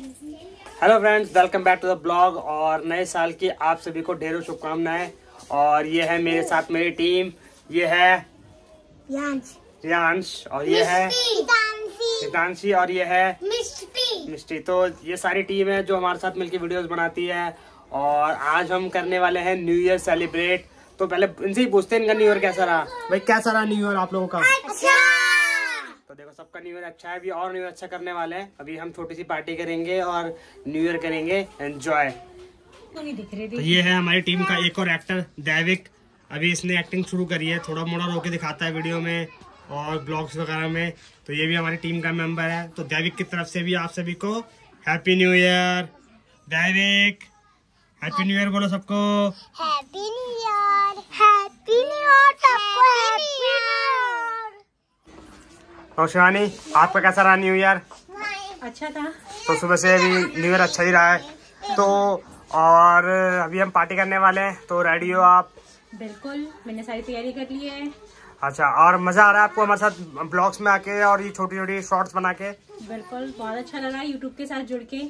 Hello friends, welcome back to the blog. और नए साल की आप सभी को ढेरों शुभकामनाएं। और ये है मेरे साथ मेरी टीम, ये है रियांश और ये है हितांशी और ये है मिष्टी। तो ये सारी टीम है जो हमारे साथ मिलकर वीडियोस बनाती है। और आज हम करने वाले हैं न्यू ईयर सेलिब्रेट। तो पहले इनसे ही पूछते हैं इनका न्यू ईयर कैसा रहा। भाई कैसा रहा न्यू ईयर आप लोगों का? तो देखो सबका न्यू ईयर अच्छा है अभी, और न्यू ईयर अच्छा करने वाले हैं। अभी हम छोटी सी पार्टी करेंगे और न्यू ईयर करेंगे एंजॉय। तो ये है हमारी टीम का एक और एक्टर दैविक। अभी इसने एक्टिंग शुरू करी है, थोड़ा मोड़ा रोके दिखाता है वीडियो में और ब्लॉग्स वगैरह में। तो ये भी हमारी टीम का मेंबर है। तो दैविक की तरफ से भी आप सभी को happy new year. Daivik happy new year बोलो सबको। Happy new year, happy new year सबको, हैप्पी न्यू ईयर। तो शिवानी आपका कैसा रहा न्यू ईयर? अच्छा था। तो सुबह से अभी न्यू ईयर अच्छा ही रहा है। तो और अभी हम पार्टी करने वाले हैं, तो रेडी हो आप? बिल्कुल, मैंने सारी तैयारी कर ली है। अच्छा, और मजा आ रहा है आपको हमारे साथ ब्लॉग्स में आके और ये छोटी छोटी शॉर्ट्स बना के? बिल्कुल, बहुत अच्छा लगा यूट्यूब के साथ जुड़ के।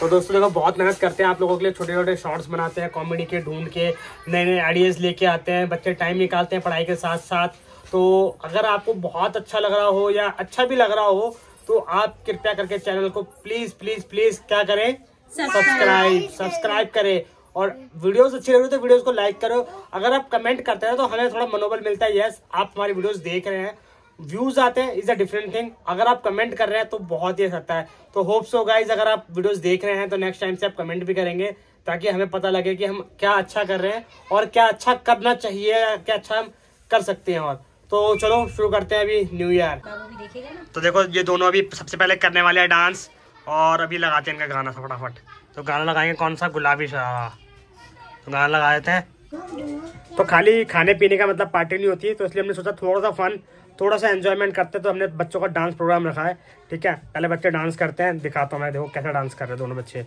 तो दोस्तों देखो बहुत मेहनत करते हैं आप लोगों के लिए, छोटे छोटे शॉर्ट्स बनाते हैं, कॉमेडी के ढूंढ के नए नए आइडियाज लेके आते हैं। बच्चे टाइम निकालते हैं पढ़ाई के साथ साथ। तो अगर आपको बहुत अच्छा लग रहा हो या अच्छा भी लग रहा हो तो आप कृपया करके चैनल को प्लीज प्लीज प्लीज क्या करें, सब्सक्राइब करें। और वीडियोस अच्छी लग रही तो वीडियोस को लाइक करो। अगर आप कमेंट करते हैं तो हमें थोड़ा मनोबल मिलता है, यस आप हमारी वीडियोस देख रहे हैं, व्यूज आते हैं, इज अ डिफरेंट थिंग। अगर आप कमेंट कर रहे हैं तो बहुत ही अच्छा है। तो होप्स हो गाइज अगर आप वीडियोस देख रहे हैं तो नेक्स्ट टाइम से आप कमेंट भी करेंगे, ताकि हमें पता लगे कि हम क्या अच्छा कर रहे हैं और क्या अच्छा करना चाहिए, क्या अच्छा हम कर सकते हैं। और तो चलो शुरू करते हैं अभी न्यू ईयर। तो देखो ये दोनों अभी सबसे पहले करने वाले हैं डांस, और अभी लगाते हैं इनका गाना फटाफट। तो गाना लगाएंगे कौन सा? गुलाबी शरारा। तो गाना लगा देते हैं। तो खाली खाने पीने का मतलब पार्टी नहीं होती, तो इसलिए हमने सोचा थोड़ा सा फन, थोड़ा सा एंजॉयमेंट करते हैं। तो हमने बच्चों का डांस प्रोग्राम रखा है, ठीक है। पहले बच्चे डांस करते हैं, दिखाता हूँ मैं, देखो कैसा डांस कर रहे हैं दोनों बच्चे।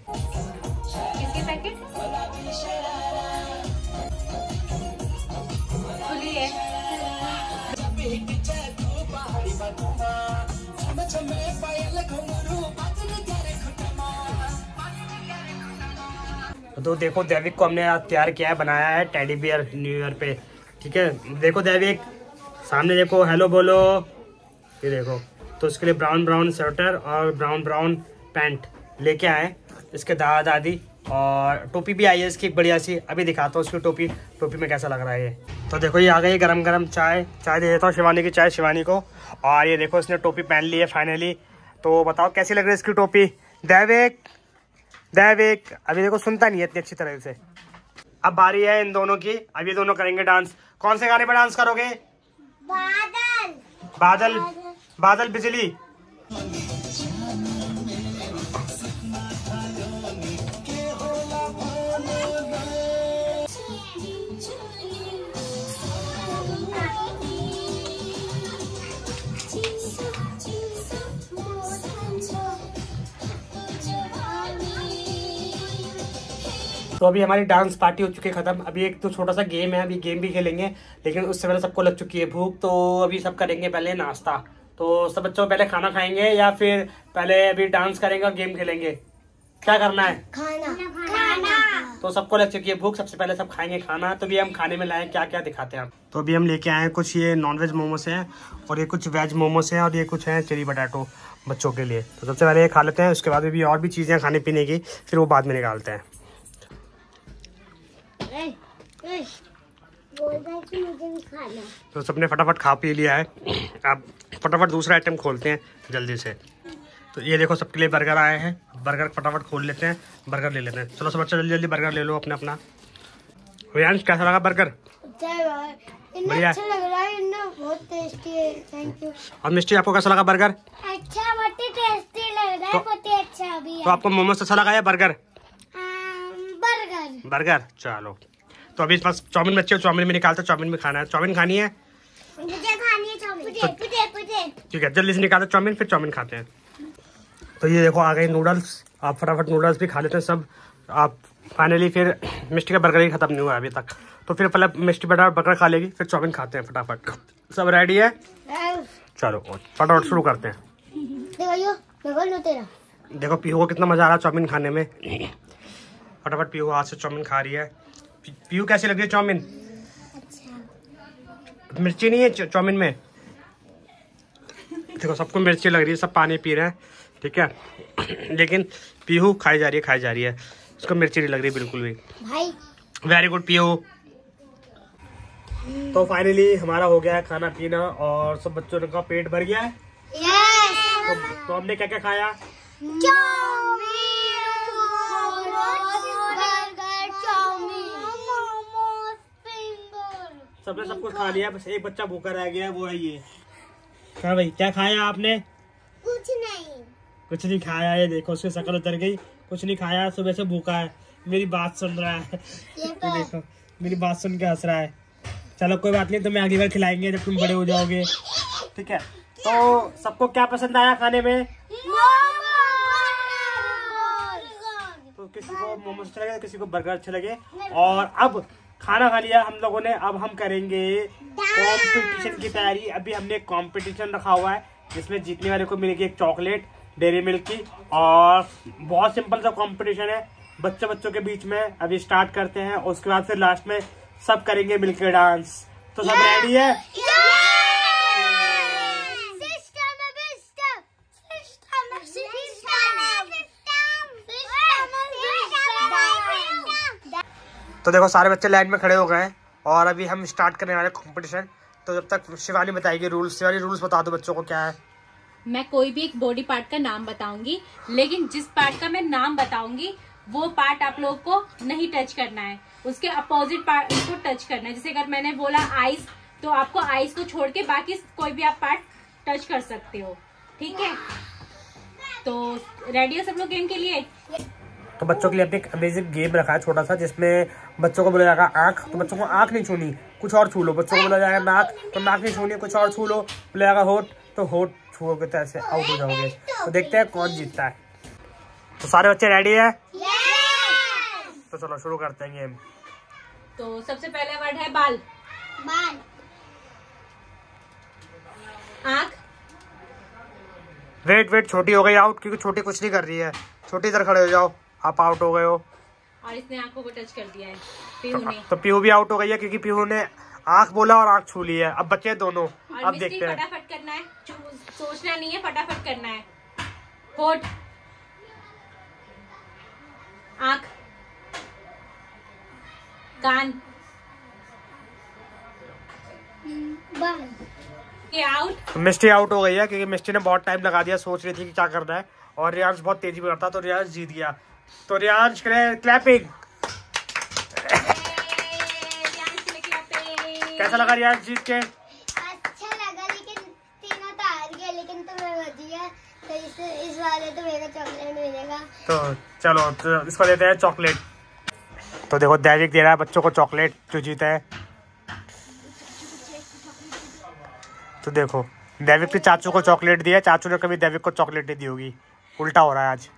तो देखो दैविक को हमने तैयार किया है, बनाया है टेडी बियर न्यू ईयर पे, ठीक है। देखो दैविक सामने देखो, हेलो बोलो। ये देखो, तो उसके लिए ब्राउन ब्राउन स्वेटर और ब्राउन ब्राउन पैंट लेके आए इसके दादा दादी, और टोपी भी आई है इसकी बढ़िया सी। अभी दिखाता हूँ उसकी टोपी, टोपी में कैसा लग रहा है ये। तो देखो ये आ गई गरम गरम चाय, चाय दे देता हूँ शिवानी की चाय शिवानी को। और ये देखो इसने टोपी पहन ली है फाइनली। तो बताओ कैसी लग रही है इसकी टोपी? दैविक दैविक अभी देखो सुनता नहीं है इतनी अच्छी तरह से। अब बारी है इन दोनों की, अब ये दोनों करेंगे डांस। कौन से गाने पर डांस करोगे? बादल बादल बादल बिजली। तो अभी हमारी डांस पार्टी हो चुकी है ख़त्म। अभी एक तो छोटा सा गेम है, अभी गेम भी खेलेंगे, लेकिन उससे पहले सबको लग चुकी है भूख। तो अभी सब करेंगे पहले नाश्ता। तो सब बच्चों पहले खाना खाएंगे या फिर पहले अभी डांस करेंगे और गेम खेलेंगे? क्या करना है? खाना खाना। तो सबको लग चुकी है भूख, सबसे पहले सब खाएंगे खाना। तो अभी हम खाने में लाए क्या क्या दिखाते हैं। तो अभी हम लेके आए हैं कुछ, ये नॉन वेज मोमोस हैं और ये कुछ वेज मोमोस हैं और ये कुछ हैं चिली पटाटो बच्चों के लिए। तो सबसे पहले ये खा लेते हैं, उसके बाद भी और भी चीज़ें खाने पीने की, फिर वो बाद में निकालते हैं। तो सबने फटाफट खा पी लिया है, अब फटाफट दूसरा आइटम खोलते हैं जल्दी से। तो ये देखो सबके लिए बर्गर आए हैं, बर्गर फटाफट खोल लेते हैं, बर्गर ले लेते हैं। चलो सब बच्चा जल्दी जल्दी बर्गर ले लो अपना अपना। रियांश कैसा लगा बर्गर? बढ़िया अच्छा लग रहा है, बहुत टेस्टी है। Thank you. और मिष्टी आपको कैसा लगा बर्गर? अच्छा, बहुत टेस्टी लग रहा है, बहुत अच्छा भी है। तो आपको मोमोज अच्छा लगा या बर्गर? बर्गर। चलो तो अभी इस पास चाउमीन बच्चे, चाउमीन में निकालते, चाउमीन में खाना है। चाउमीन खानी है? ठीक है जल्दी से निकालते चाउमीन, फिर चाउमीन खाते हैं। तो ये देखो आ गए नूडल्स, आप फटाफट नूडल्स भी खा लेते हैं सब आप फाइनली। फिर मिष्टी का बर्गर ही खत्म नहीं हुआ अभी तक, तो फिर पहले मिष्टी फटाफट बर्गर खा लेगी, फिर चाउमीन खाते हैं फटाफट। सब रेडी है? चलो फटाफट शुरू करते हैं। देखो पीहू को कितना मज़ा आ रहा है चाउमीन खाने में। फटाफट पीहू हाथ से चाउमीन खा रही है। पीहू कैसी लग रही है चाउमीन? अच्छा। मिर्ची नहीं है चाउमीन में? देखो सबको मिर्ची लग रही है, सब पानी पी रहे हैं ठीक है, लेकिन पीहू खाई जा रही है उसको मिर्ची नहीं लग रही बिल्कुल भी। भाई वेरी गुड पीहू। तो फाइनली हमारा हो गया है खाना पीना और सब बच्चों का पेट भर गया है। तो हमने क्या क्या खाया? सबने सब कुछ खा लिया, बस एक बच्चा भूखा रह गया है, वो है ये। हाँ भाई क्या खाया आपने? कुछ नहीं, कुछ नहीं खाया। ये देखो उसकी शक्ल उतर गई, कुछ नहीं खाया, सुबह से भूखा है। मेरी बात सुन रहा है ये देखो, मेरी बात सुन के हंस रहा है। चलो कोई बात नहीं, तुम्हें अगली बार खिलाएंगे जब तुम बड़े हो जाओगे ठीक है। तो सबको क्या पसंद आया खाने में? तो किसी को मोमोज अच्छे लगे, किसी को बर्गर अच्छे लगे। और अब खाना खा लिया हम लोगों ने, अब हम करेंगे कंपटीशन की तैयारी। अभी हमने कंपटीशन रखा हुआ है जिसमें जीतने वाले को मिलेगी एक चॉकलेट डेयरी मिल्क की। और बहुत सिंपल सा कंपटीशन है बच्चों के बीच में। अभी स्टार्ट करते हैं, उसके बाद फिर लास्ट में सब करेंगे मिलकर डांस। तो सब रेडी है? तो देखो सारे बच्चे लाइन में खड़े हो गए हैं और अभी हम स्टार्ट करने वाले कंपटीशन। तो जब तक शिवानी बताएगी रूल्स, शिवानी रूल्स बता दो बच्चों को क्या है। मैं कोई भी एक बॉडी पार्ट का नाम बताऊंगी, लेकिन जिस पार्ट का मैं नाम बताऊंगी वो पार्ट आप लोगों को नहीं टच करना है, उसके अपोजिट पार्ट को टच करना है। जैसे अगर मैंने बोला आइस, तो आपको आइस को छोड़ के बाकी कोई भी आप पार्ट टच कर सकते हो ठीक है। तो रेडी हो सब लोग गेम के लिए? तो बच्चों के लिए अपने एक अमेजिंग गेम रखा है छोटा सा, जिसमें बच्चों को बोला जाएगा आँख, तो बच्चों को आँख नहीं छूनी, कुछ और छू लो। बच्चों को बोला जाएगा नाक, तो नाक नहीं छूनी, कुछ और छू लो। बोला जाएगा होठ, तो होठ छूओगे तो ऐसे आउट हो जाओगे। तो देखते हैं कौन जीतता है। तो सारे बच्चे रेडी है? तो चलो शुरू करते हैं गेम। तो सबसे पहला वर्ड है बाल। बाल। आँख। वेट वेट छोटी हो गई आउट, क्योंकि छोटी कुछ नहीं कर रही है। छोटी इधर खड़े हो जाओ, आप आउट हो गए हो। और इसने आंखों को टच कर दिया है पीहू ने। तो पीहू भी आउट हो गई है क्योंकि पीहू ने आंख बोला और आंख छू ली है। अब बचे दोनों, अब देखते हैं। फटाफट करना है, सोचना नहीं है, फटाफट करना है। होठ, आंख, कान, बाल। ये आउट। मिस्टी आउट हो गई है क्योंकि मिस्टी ने बहुत टाइम लगा दिया, सोच रही थी कि क्या करना है। और रियांश बहुत तेजी में करता, तो रियांश जीत गया। तो रियांश करें क्लैपिंग। कैसा लगा रियांश जीत के? अच्छा लगा, लेकिन तीनों तो हार गए, लेकिन तुम्हें मजा। तो इस वाले तो मेरा चॉकलेट मिलेगा। तो चलो तो इसको देते हैं चॉकलेट। तो देखो दैनिक दे रहा है बच्चों को चॉकलेट जो जीता है। तो देखो दैविक ने चाचू को चॉकलेट दिया, चाचू ने कभी दैविक को चॉकलेट नहीं दी होगी। उल्टा हो रहा है आज।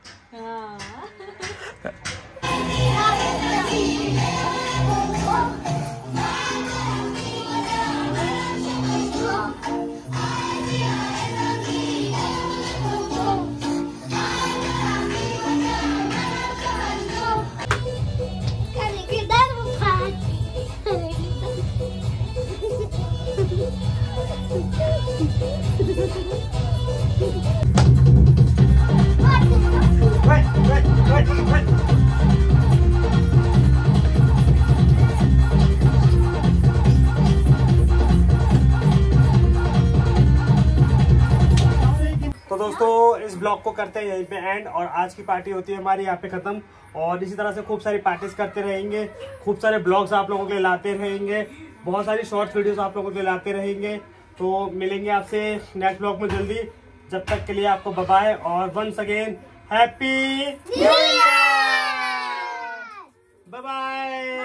तो दोस्तों इस ब्लॉग को करते हैं यहीं पे एंड। और आज की पार्टी होती है हमारी यहाँ पे खत्म। और इसी तरह से खूब सारी पार्टीज करते रहेंगे, खूब सारे ब्लॉग्स आप लोगों के लिए लाते रहेंगे, बहुत सारी शॉर्ट्स वीडियोस आप लोगों के लिए लाते रहेंगे। तो मिलेंगे आपसे नेक्स्ट ब्लॉग में जल्दी। जब तक के लिए आपको बाय बाय और once again happy new year. Bye bye.